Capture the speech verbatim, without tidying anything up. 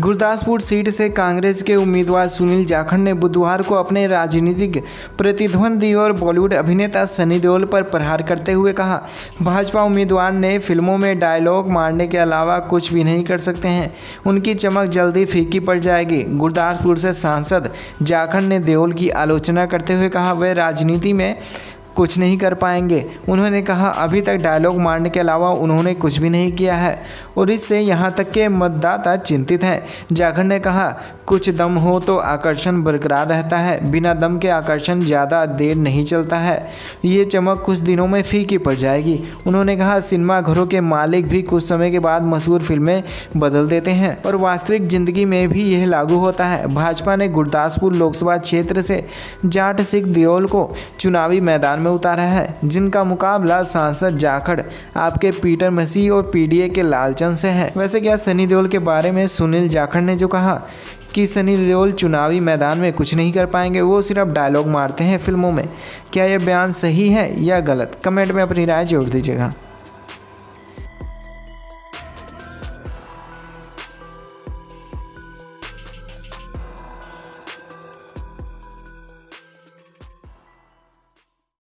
Gurdaspur seat से कांग्रेस के उम्मीदवार सुनील जाखड़ ने बुधवार को अपने राजनीतिक प्रतिद्वंदी और बॉलीवुड अभिनेता सनी देओल पर प्रहार करते हुए कहा, भाजपा उम्मीदवार ने फिल्मों में डायलॉग मारने के अलावा कुछ भी नहीं कर सकते हैं, उनकी चमक जल्दी फीकी पड़ जाएगी। गुरदासपुर से सांसद जाखड़ ने देओल की आलोचना करते हुए कहा, वे राजनीति में कुछ नहीं कर पाएंगे। उन्होंने कहा, अभी तक डायलॉग मारने के अलावा उन्होंने कुछ भी नहीं किया है और इससे यहां तक के मतदाता चिंतित हैं। जाखड़ ने कहा, कुछ दम हो तो आकर्षण बरकरार रहता है, बिना दम के आकर्षण ज़्यादा देर नहीं चलता है, ये चमक कुछ दिनों में फीकी पड़ जाएगी। उन्होंने कहा, सिनेमाघरों के मालिक भी कुछ समय के बाद मशहूर फिल्में बदल देते हैं और वास्तविक ज़िंदगी में भी यह लागू होता है। भाजपा ने गुरदासपुर लोकसभा क्षेत्र से जाट सिख देओल को चुनावी मैदान में उतारा है, जिनका मुकाबला सांसद जाखड़ आपके पीटर मसीह और पीडीए के लालचंद से है। वैसे क्या सनी देओल के बारे में सुनील जाखड़ ने जो कहा कि सनी देओल चुनावी मैदान में कुछ नहीं कर पाएंगे, वो सिर्फ डायलॉग मारते हैं फिल्मों में, क्या यह बयान सही है या गलत? कमेंट में अपनी राय जोड़ दीजिएगा।